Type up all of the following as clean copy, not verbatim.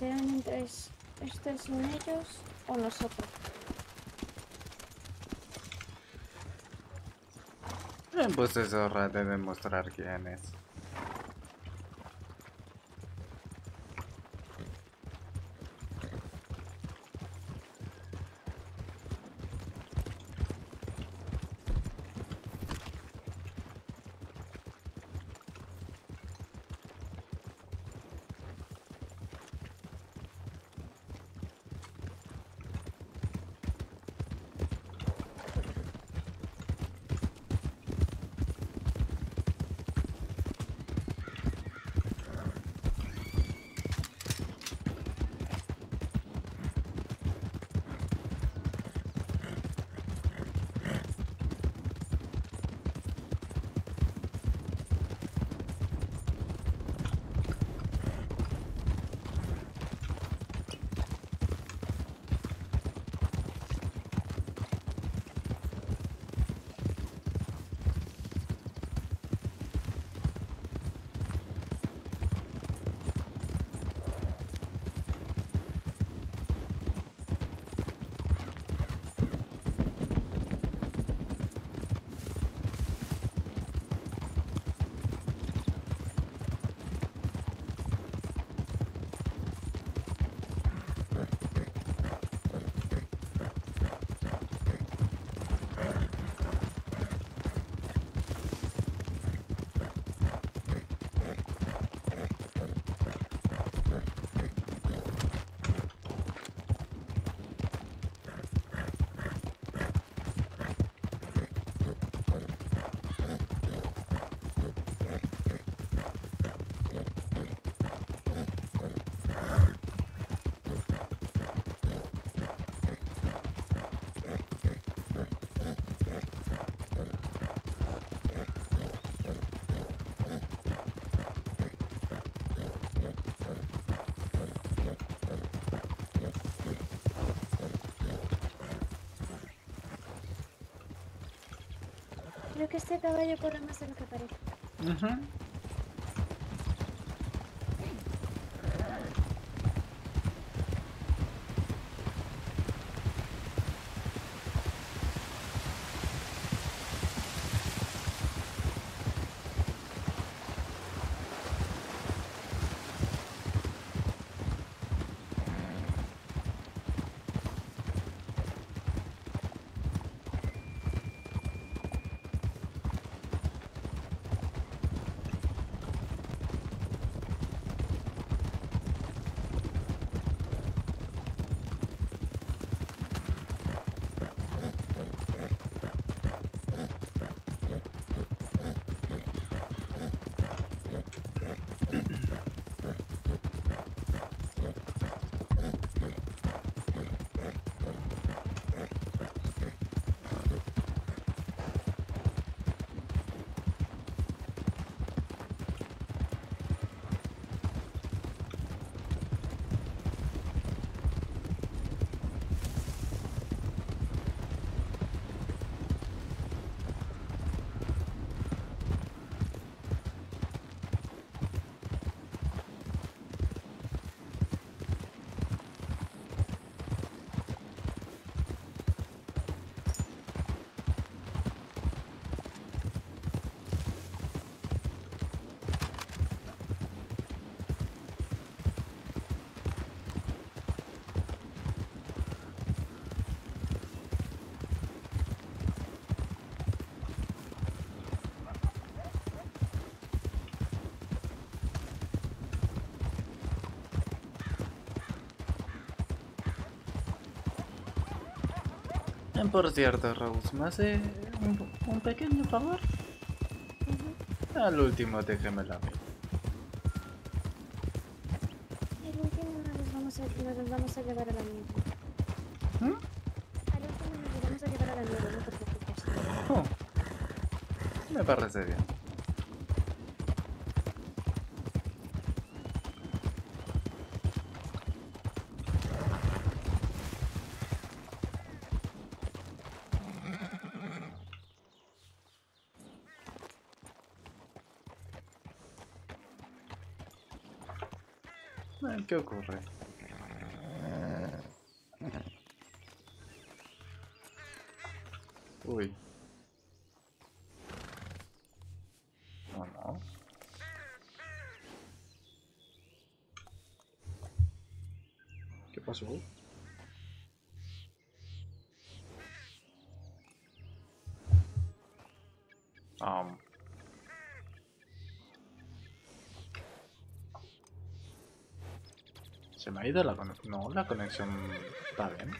quedan entre estos sin ellos o nosotros. Pues es hora de demostrar quién es. Creo que este caballo corre más de lo que parece. Ajá. Por cierto, Rose, ¿me hace un pequeño favor? Uh-huh. Al último déjemela a mí. Al último nos vamos a llevar a la mierda. ¿Mm? Al último nos vamos a llevar a la mierda, no te preocupes. Oh. Me parece bien. ¿Qué ocurre? Foi. Não, não. O que eu posso ver? Se me ha ido la conexión. No, la conexión está bien.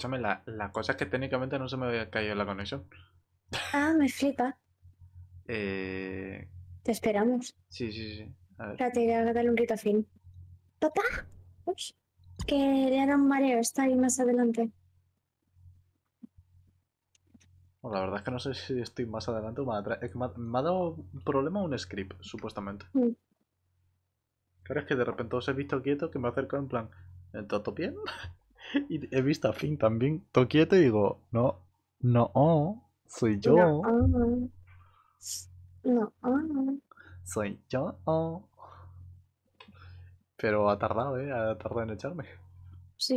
Escúchame, la cosa es que técnicamente no se me había caído la conexión. Ah, me flipa. Te esperamos. Sí. A ver. Espérate, voy a darle un grito a Finn. ¡Papá! Ups. Que le hará un mareo, está ahí más adelante. Bueno, la verdad es que no sé si estoy más adelante o más atrás. Es que me ha dado un problema un script, supuestamente. Claro, es que de repente os he visto quieto que me acerco en plan... ¿Todo bien? Y he visto a Finn también, todo quieto, y digo, no, soy yo. No, soy yo. Pero ha tardado, ha tardado en echarme. Sí.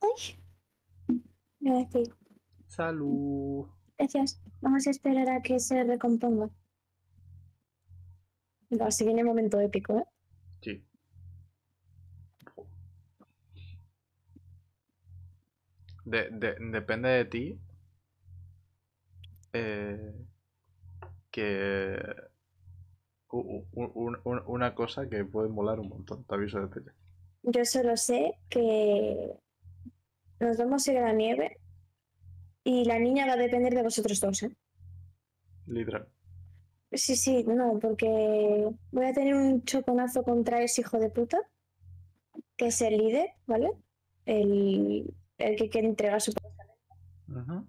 Ay. Salud. Gracias. Vamos a esperar a que se recomponga. No, si viene un momento épico, ¿eh? Sí. Depende de ti que una cosa que puede molar un montón, te aviso de tele. Yo solo sé que nos vamos a ir a la nieve y la niña va a depender de vosotros dos, ¿eh? Literal. Sí, no, porque voy a tener un choconazo contra ese hijo de puta, que es el líder, ¿vale? El que quiere entregar su puesto.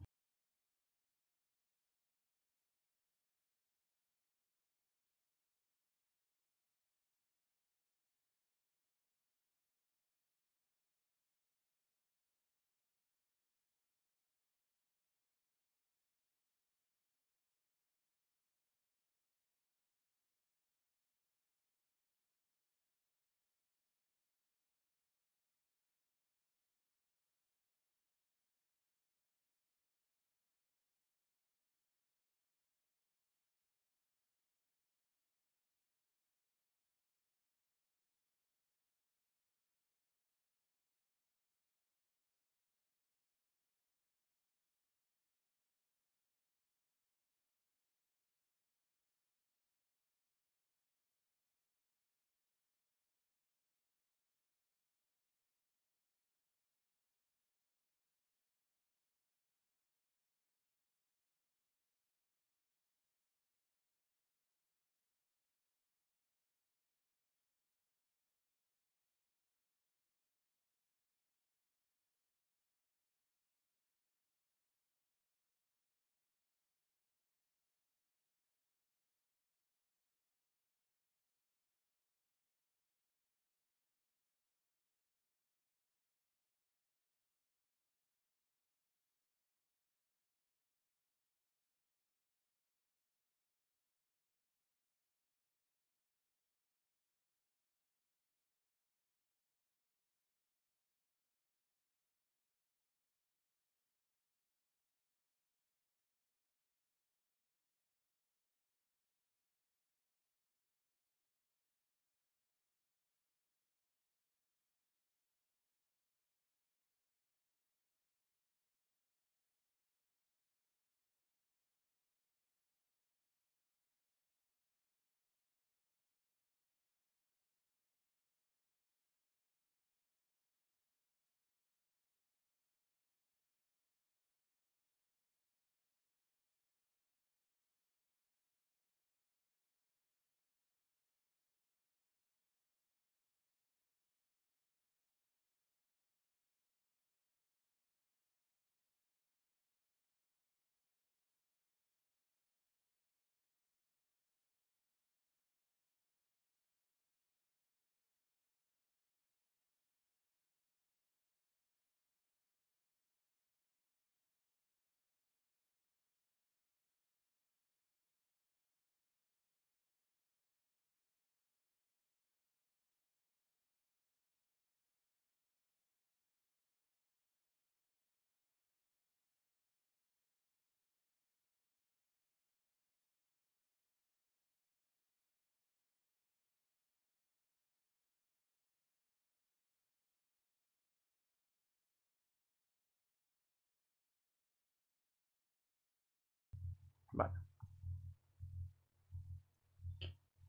Vale.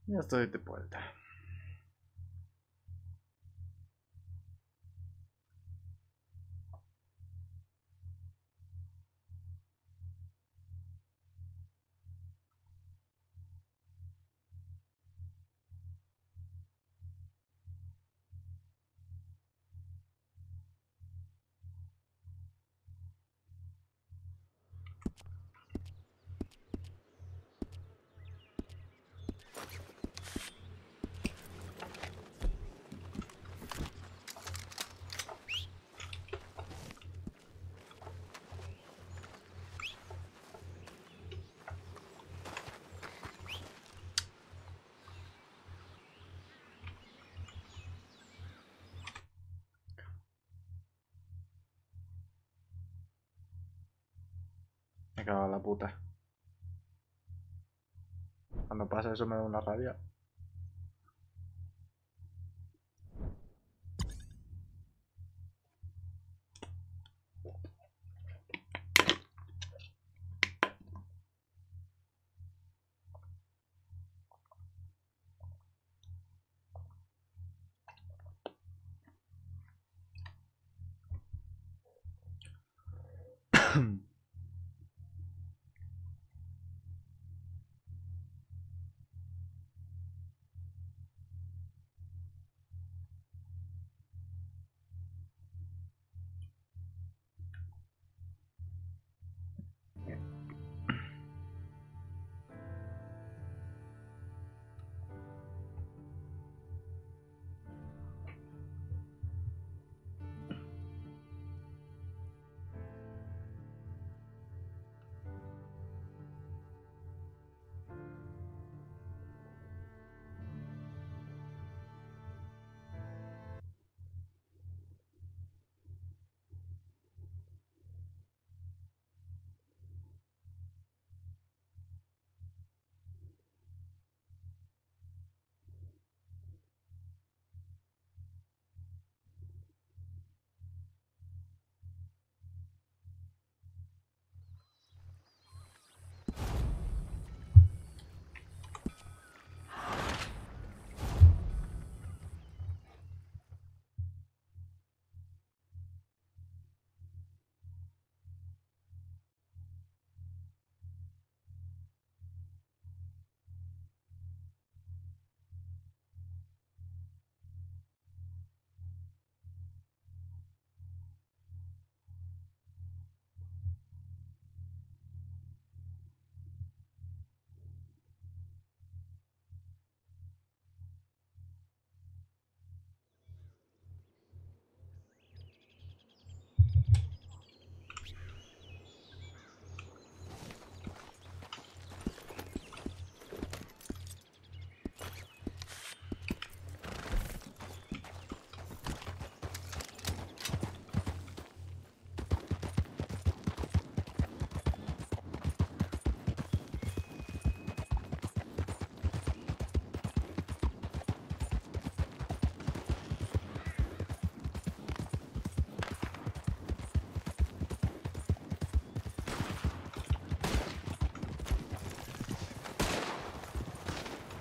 Ya estoy de vuelta. Me cago en la puta. Cuando pasa eso me da una rabia.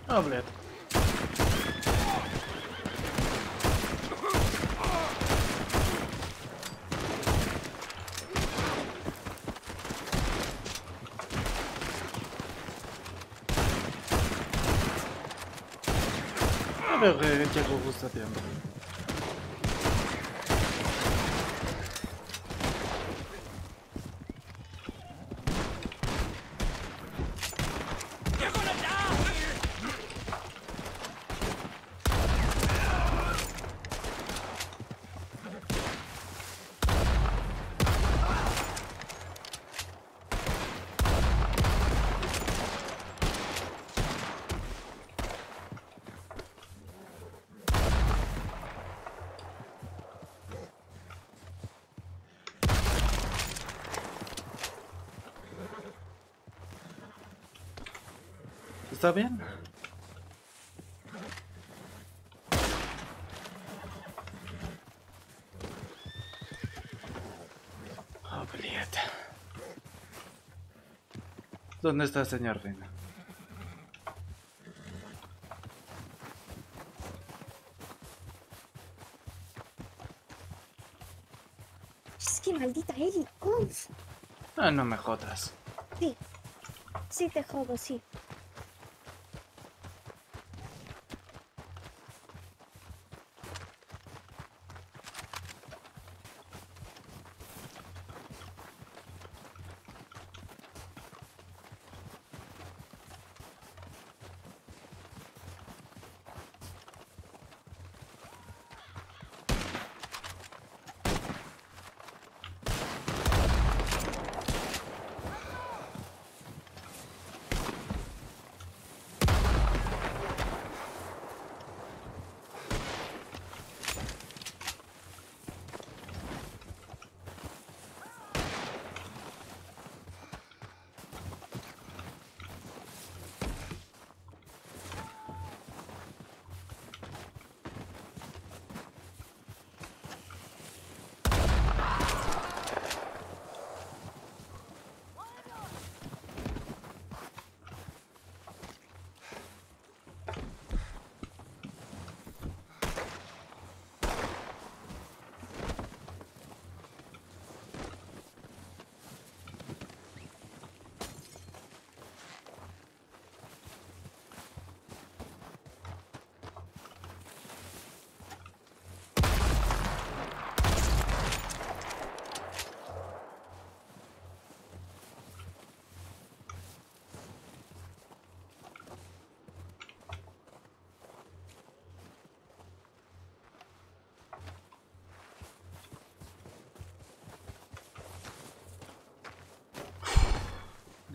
Oh, блядь. Я был высоты. ¿Está bien? Oh, ¿Dónde está el señor Rina? Es que maldita Eli. Uf. Ah, no me jodas. Sí. Sí te jodo, sí.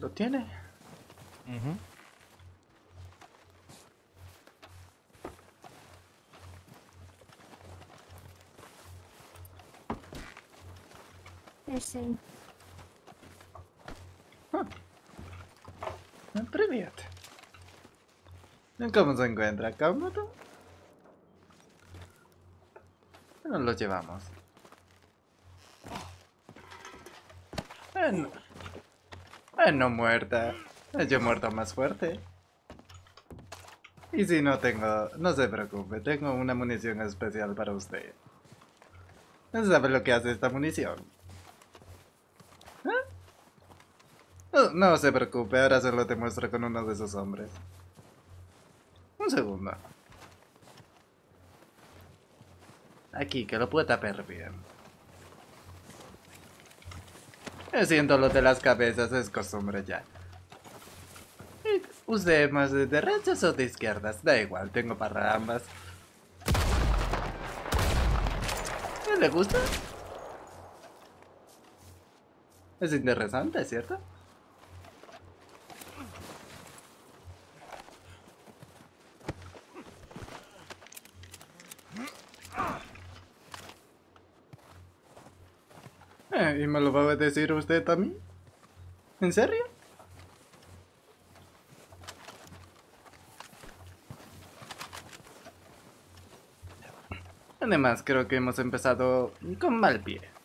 ¿Lo tiene? Uh-huh. Ese. Привет. ¿Y cómo se encuentra, Kabuto? Nos lo llevamos. En... no muerta, yo muerto más fuerte. Y si no tengo, no se preocupe, tengo una munición especial para usted. ¿No sabe lo que hace esta munición? ¿Ah? No se preocupe, ahora se lo demuestro con uno de esos hombres. Un segundo. Aquí, que lo puedo tapar bien. Siento lo de las cabezas, es costumbre ya. ¿Usted más de derechas o de izquierdas? Da igual, tengo para ambas. ¿Le gusta? Es interesante, ¿cierto? ¿Y me lo va a decir usted a mí? ¿En serio? Además, creo que hemos empezado con mal pie.